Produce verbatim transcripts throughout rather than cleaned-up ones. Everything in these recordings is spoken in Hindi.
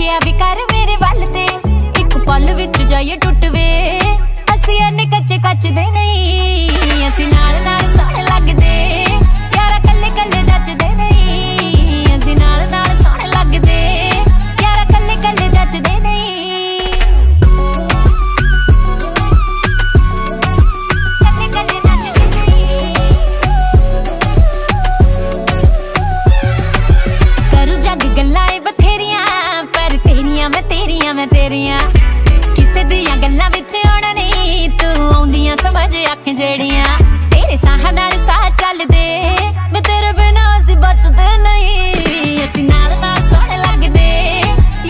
देखिया भी कर मेरे वाल ते एक पल विच जाइए टुटवे असी अने कच्चे कच दे नहीं असी नाल नाल सोहने लगदे यारा कल्ले कल्ले जचदे नहीं असी नाल नाल सोहने लगदे यारा कल्ले कल्ले जचदे नहीं कल्ले कल्ले जचदे नहीं करू जग गल्लां बथेरियां पर तेरियां मैं तेरियां मैं तेरियां किसे दियां गल्लां विच आउणा नहीं तू आउंदियां समझ आखें जेड़ियां तेरे साह नाल साह चल दे मैं तेरे बिना असी बचदे नहीं असी नाल नाल सोहने लगदे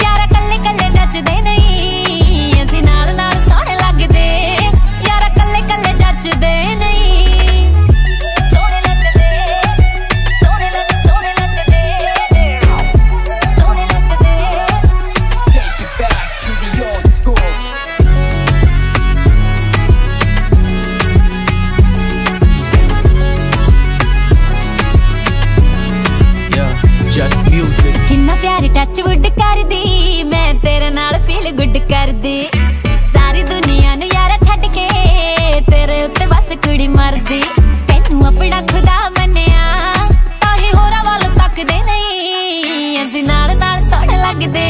यारा कल्ले कल्ले जचदे नहीं असी नाल नाल सोहने लगदे यारा कल्ले कल्ले जचदे नहीं सोहने लगदे सोहने लगदे सोहने लगदे सोहने लगदे Take it back to the old school किन्ना प्यार टचवुड कर दी मैं तेरे नाल फील गुड कर दी सारी दुनिया नू यारा छड़ के तेरे उत्ते बस कुड़ी मर दी तैनू अपना खुदा मन्निया ताही होरा वाल तक दे नहीं असी नाल नाल सोहने लगदे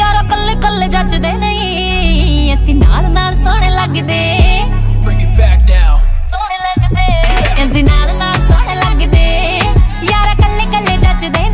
यारा कल्ले कल्ले जचदे नहीं असी नाल नाल सोहने लगदे Bring it back now सोहने लगदे असी नाल नाल सोहने लगदे यारा कल्ले कल्ले जचदे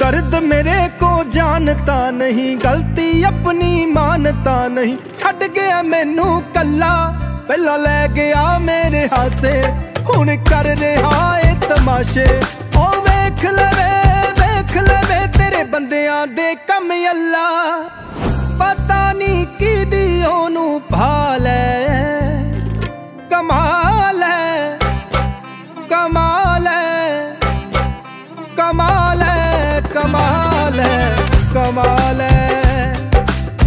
दर्द मेरे को जानता नहीं गलती अपनी मानता नहीं छड़ गया मैनू कला पहला ले गया मेरे हासे हुण कर रहा है तमाशे ओ वेख लवे वेख लवे तेरे बंदियां दे कम अल्ला पता नहीं की दी ओनू भाल है कमाल है कमाल है कमाल है कमाल है कमाल है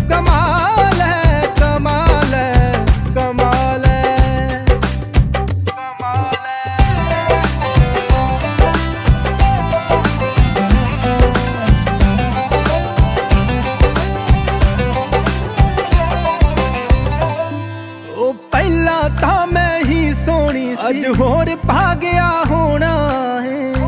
कमाल है कमाल है कमाल है कमाल है ओ पहला था मैं ही सोनी सी अज होर भाग्या होना